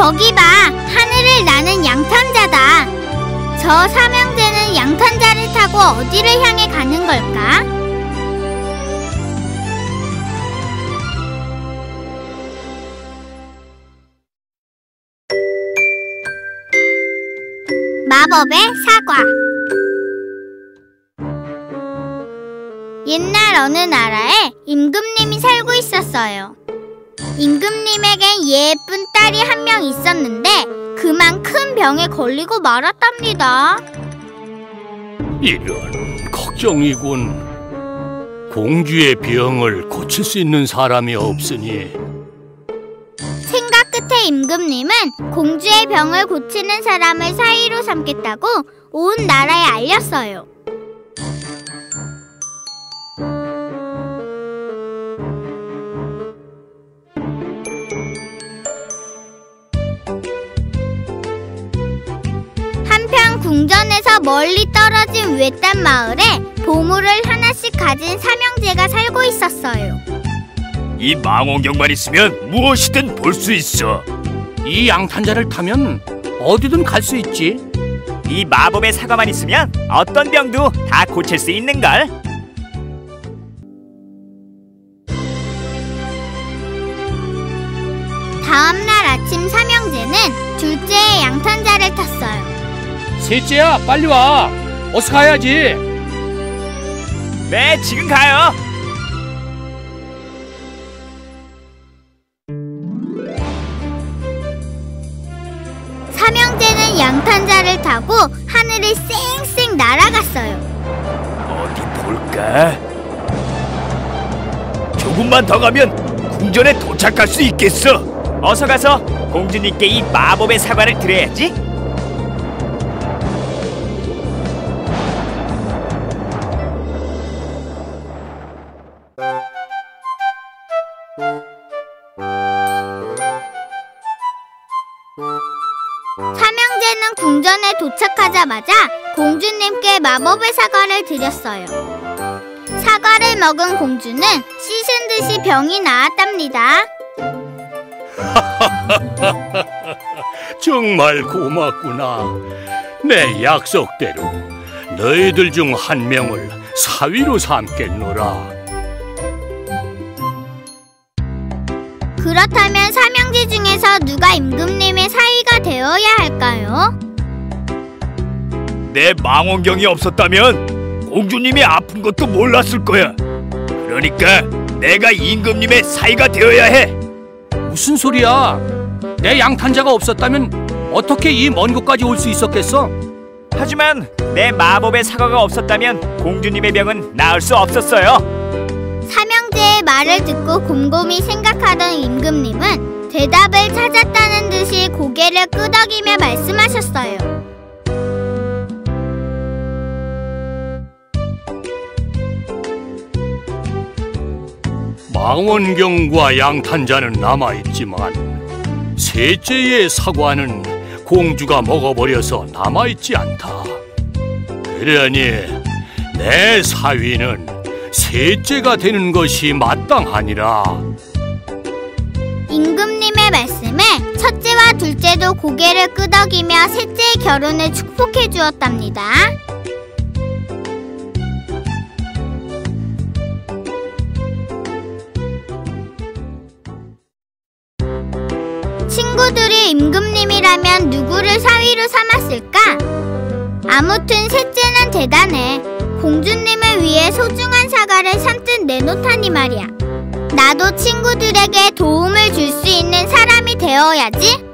저기 봐! 하늘을 나는 양탄자다! 저 사명제는 양탄자를 타고 어디를 향해 가는 걸까? 마법의 사과. 옛날 어느 나라에 임금님이 살고 있었어요. 임금님에겐 예쁜 딸이 한 명 있었는데 그만 큰 병에 걸리고 말았답니다. 이런, 걱정이군. 공주의 병을 고칠 수 있는 사람이 없으니. 생각 끝에 임금님은 공주의 병을 고치는 사람을 사위로 삼겠다고 온 나라에 알렸어요. 궁전에서 멀리 떨어진 외딴 마을에 보물을 하나씩 가진 사명제가 살고 있었어요. 이 망원경만 있으면 무엇이든 볼 수 있어. 이 양탄자를 타면 어디든 갈 수 있지. 이 마법의 사과만 있으면 어떤 병도 다 고칠 수 있는걸. 다음날 아침 사명제는 둘째의 양탄자를 탔어요. 셋째야, 빨리 와. 어서 가야지. 네, 지금 가요. 사명제는 양탄자를 타고 하늘을 쌩쌩 날아갔어요. 어디 볼까? 조금만 더 가면 궁전에 도착할 수 있겠어. 어서 가서 공주님께 이 마법의 사과를 드려야지. 사명제는 궁전에 도착하자마자 공주님께 마법의 사과를 드렸어요. 사과를 먹은 공주는 씻은 듯이 병이 나았답니다. 정말 고맙구나. 내 약속대로 너희들 중 한 명을 사위로 삼겠노라. 그렇다면 사명제 중에서 누가 임금님의 사위가 되어야 할까요? 내 망원경이 없었다면 공주님이 아픈 것도 몰랐을 거야. 그러니까 내가 임금님의 사위가 되어야 해. 무슨 소리야? 내 양탄자가 없었다면 어떻게 이 먼 곳까지 올 수 있었겠어? 하지만 내 마법의 사과가 없었다면 공주님의 병은 나을 수 없었어요. 사명제의 말을 듣고 곰곰이 생각하던 임금님은 대답을 찾았다는 듯이 고개를 끄덕이며 말씀하셨어요. 망원경과 양탄자는 남아있지만 셋째의 사과는 공주가 먹어버려서 남아있지 않다. 그러니 내 사위는 셋째가 되는 것이 마땅하니라. 임금님의 말씀에 첫째와 둘째도 고개를 끄덕이며 셋째의 결혼을 축복해 주었답니다. 친구들이 임금님이라면 누구를 사위로 삼았을까? 아무튼 셋째는 대단해. 공주님을 위해 소중한 사과를 선뜻 내놓다니 말이야. 나도 친구들에게 도움을 줄 수 있는 사람이 되어야지.